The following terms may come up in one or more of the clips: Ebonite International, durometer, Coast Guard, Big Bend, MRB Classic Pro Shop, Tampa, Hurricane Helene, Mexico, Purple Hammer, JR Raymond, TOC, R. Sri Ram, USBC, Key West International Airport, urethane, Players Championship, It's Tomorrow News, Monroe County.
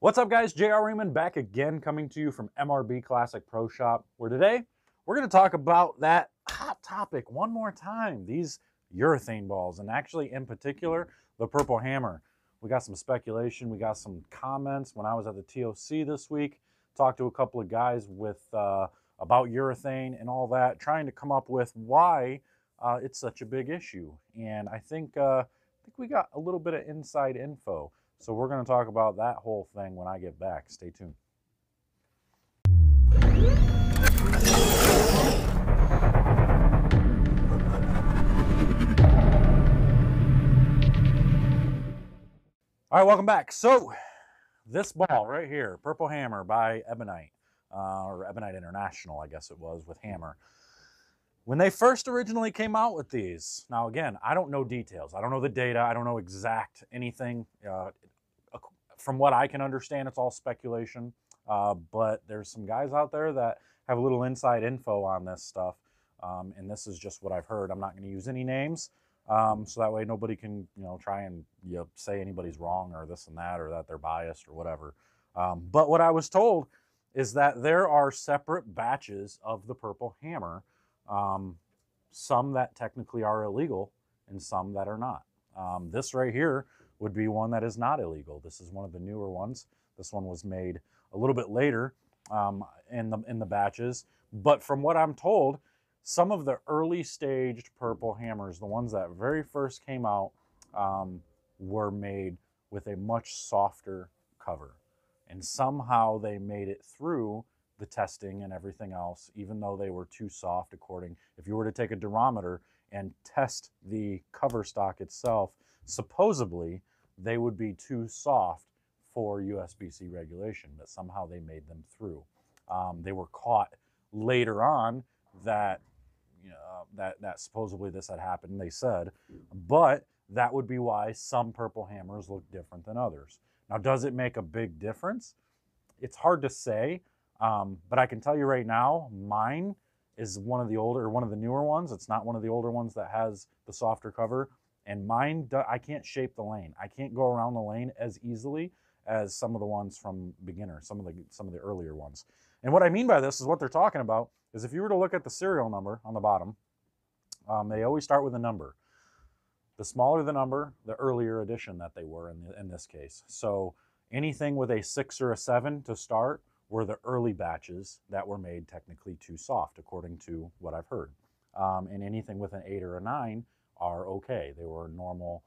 What's up guys, JR Raymond back again, coming to you from MRB Classic Pro Shop, where today we're going to talk about that hot topic one more time, these urethane balls, and actually in particular, the Purple Hammer. We got some speculation, we got some comments when I was at the TOC this week, talked to a couple of guys with about urethane and all that, trying to come up with why it's such a big issue. And I think we got a little bit of inside info. So we're going to talk about that whole thing when I get back. Stay tuned. All right, welcome back. So this ball right here, Purple Hammer by Ebonite, or Ebonite International, I guess it was, with Hammer. When they first originally came out with these, now again, I don't know details. I don't know the data. I don't know exact anything. From what I can understand, it's all speculation. But there's some guys out there that have a little inside info on this stuff. And this is just what I've heard. I'm not going to use any names. So that way nobody can, try and say anybody's wrong or this and that, or that they're biased or whatever. But what I was told is that there are separate batches of the Purple Hammer. Some that technically are illegal and some that are not. This right here would be one that is not illegal. This is one of the newer ones. This one was made a little bit later in the batches. But from what I'm told, some of the early staged Purple Hammers, the ones that very first came out, were made with a much softer cover. And somehow they made it through the testing and everything else, even though they were too soft. According, if you were to take a durometer and test the cover stock itself, supposedly they would be too soft for USBC regulation, but somehow they made them through. They were caught later on that, that supposedly this had happened, they said, but that would be why some Purple Hammers look different than others. Now, does it make a big difference? It's hard to say. But I can tell you right now, mine is one of the older, one of the newer ones. It's not one of the older ones that has the softer cover. And mine, I can't shape the lane. I can't go around the lane as easily as some of the ones from beginner, some of the earlier ones. And what I mean by this is what they're talking about is if you were to look at the serial number on the bottom, they always start with a number. The smaller the number, the earlier edition that they were in this case. So anything with a 6 or a 7 to start were the early batches that were made technically too soft, according to what I've heard. And anything with an 8 or a 9 are okay. They were normal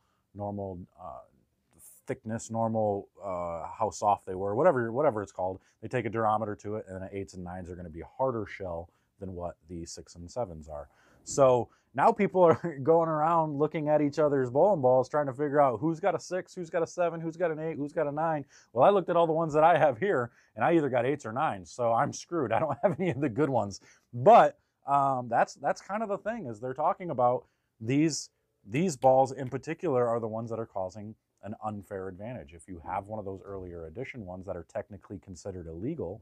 thickness, normal how soft they were, whatever it's called. They take a durometer to it, and then 8s and 9s are going to be a harder shell than what the 6s and 7s are. So now people are going around looking at each other's bowling balls, trying to figure out who's got a 6, who's got a 7, who's got an 8, who's got a 9. Well, I looked at all the ones that I have here, and I either got 8s or 9s, so I'm screwed. I don't have any of the good ones. But that's kind of the thing, is they're talking about these balls in particular are the ones that are causing an unfair advantage. If you have one of those earlier edition ones that are technically considered illegal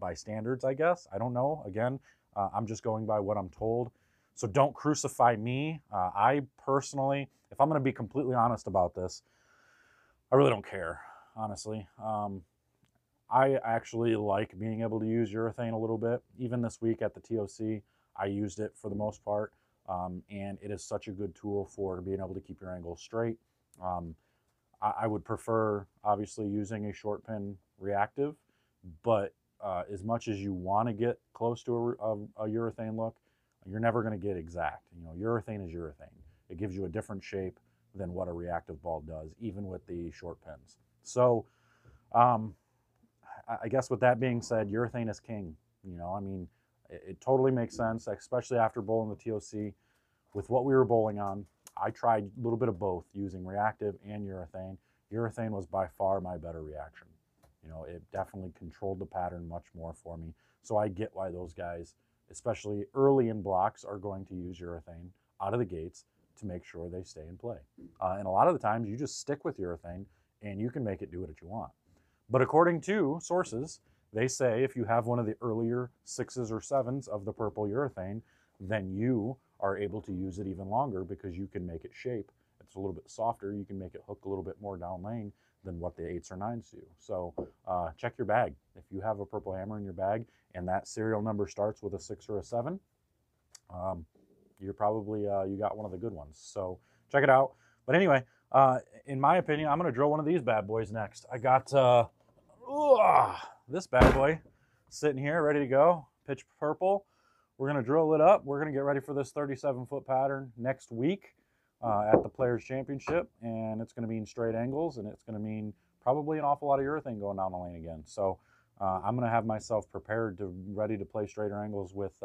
by standards, I guess. I don't know. Again, I'm just going by what I'm told. So don't crucify me. I personally, if I'm going to be completely honest about this, I really don't care, honestly. I actually like being able to use urethane a little bit. Even this week at the TOC, I used it for the most part. And it is such a good tool for being able to keep your angle straight. I would prefer, obviously, using a short pin reactive, but as much as you want to get close to a urethane look, you're never going to get exact. Urethane is urethane. It gives you a different shape than what a reactive ball does, even with the short pins. So I guess with that being said, urethane is king. It totally makes sense, especially after bowling the TOC. With what we were bowling on, I tried a little bit of both, using reactive and urethane. Urethane was by far my better reaction. It definitely controlled the pattern much more for me. So I get why those guys, especially early in blocks, are going to use urethane out of the gates to make sure they stay in play. And a lot of the times you just stick with urethane and you can make it do what you want. But according to sources, they say if you have one of the earlier 6s or 7s of the purple urethane, then you are able to use it even longer because you can make it shape. It's a little bit softer. You can make it hook a little bit more down lane than what the 8s or 9s do. So check your bag. If you have a Purple Hammer in your bag and that serial number starts with a 6 or a 7, you're probably, you got one of the good ones. So check it out. But anyway, in my opinion, I'm going to drill one of these bad boys next. I got this bad boy sitting here ready to go, pitch purple. We're going to drill it up. We're going to get ready for this 37-foot pattern next week at the Players Championship, and it's going to mean straight angles, and it's going to mean probably an awful lot of urethane going down the lane again. So I'm going to have myself prepared to ready to play straighter angles with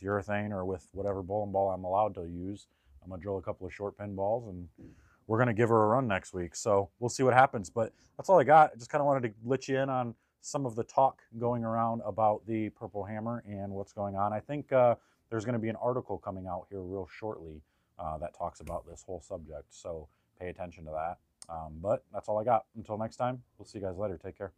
urethane or with whatever bowling ball I'm allowed to use. I'm going to drill a couple of short pin balls, and we're going to give her a run next week. So we'll see what happens. But that's all I got. I just kind of wanted to let you in on some of the talk going around about the Purple Hammer and what's going on. I think there's going to be an article coming out here real shortly that talks about this whole subject, so pay attention to that. But that's all I got. Until next time, we'll see you guys later. Take care.